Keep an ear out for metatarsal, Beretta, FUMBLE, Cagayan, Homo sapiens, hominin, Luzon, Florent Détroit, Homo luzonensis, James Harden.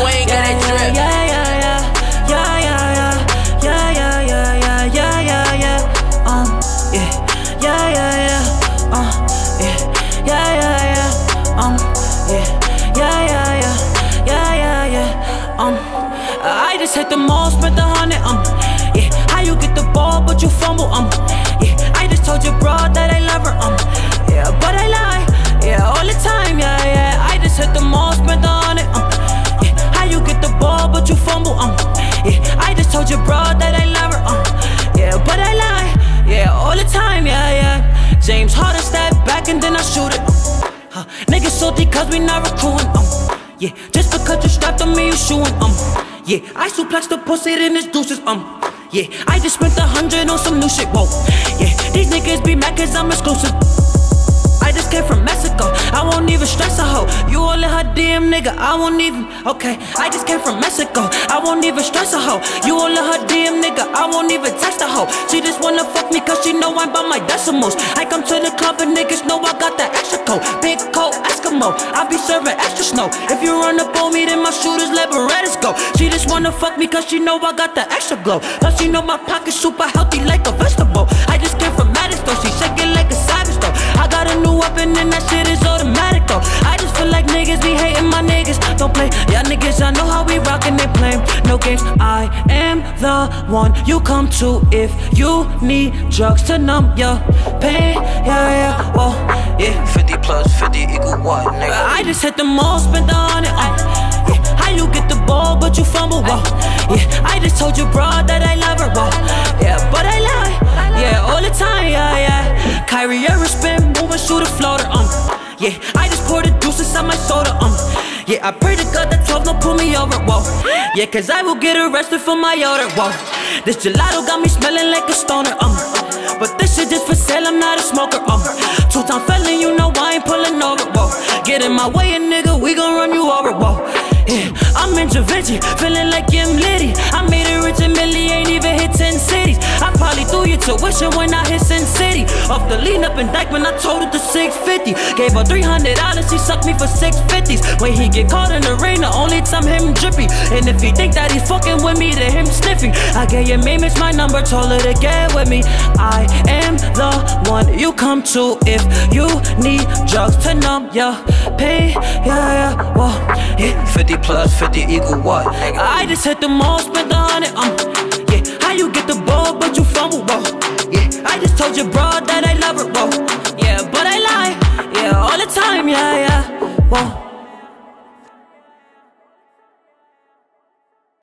you ain't got that drip. I just hit the mall, spent $100, yeah. How you get the ball, but you fumble, yeah. I just told your bro that I love her, yeah. But I lie, yeah, all the time, yeah, yeah. I just hit the mall, spent $100, yeah. How you get the ball, but you fumble, yeah. I just told your bro that I love her, yeah. But I lie, yeah, all the time, yeah, yeah. James Harden step back and then I shoot it, Niggas salty cause we not recruiting, yeah. Just because you strapped on me, you shooting, yeah. I suplex the pussy, then it's deuces, yeah. I just spent $100 on some new shit, whoa, yeah. These niggas be mad cause I'm exclusive. I just came from Mexico, I won't even stress a hoe. You all in her DM, nigga, I won't even, okay. I just came from Mexico, I won't even stress a hoe. You all in her DM, nigga, I won't even text a hoe. She just wanna fuck me cause she know I'm by my decimals. I come to the club and niggas know I got that extra coat. Big coat, Eskimo, I be serving extra snow. If you run up on me, then my shooters let Berettas go. She just wanna fuck me cause she know I got that extra glow. Plus she know my pocket's super healthy like a vegetable. I just came from Madison, though, she shaking like a savage, though. I got a new weapon and that shit is automatic, though. I just feel like niggas be hating my niggas. Don't play, y'all niggas, I know how we rockin', they playin' no games. I am the one you come to if you need drugs to numb your pain, yeah, yeah, whoa, yeah. 50 plus 50 equal 1, nigga. I just hit the mall, spent $100, yeah. How you get the ball, but you fumble, whoa, yeah. I just told your bro that I love her, whoa, yeah. But I lie, yeah, all the time, yeah, yeah. Kyrie ever spin, moving, shoot a floater, yeah. I just poured a deuce inside my soda, yeah. I pray to God that 12 don't pull me over, whoa, yeah. Cause I will get arrested for my order, whoa. This gelato got me smelling like a stoner, but this shit just for sale, I'm not a smoker, two-time felon, you know I ain't pulling over, whoa. Get in my way and nigga, we gon' run you over, whoa, yeah. I'm in Javinci, feeling like I'm Liddy. I made it rich and Millie, ain't even hit 10 cities. I probably threw your tuition when I hit Sin City. Off the lean up in Dykeman, I totaled to 650. Gave her $300, she sucked me for 650s. When he get caught in the rain, the only time him drippy. And if he think that he fucking with me, then him sniffing. I gave your meme, it's my number, told her to get with me. I am the one you come to if you need drugs to numb your pain, yeah, yeah, whoa, yeah. 50 plus 50 equal 1, nigga. I just hit the mall, spent $100, yeah. How you get the ball, but you fumble, whoa, yeah. I just told your bro that I love her, whoa, yeah. But I lie, yeah, all the time, yeah, yeah, whoa.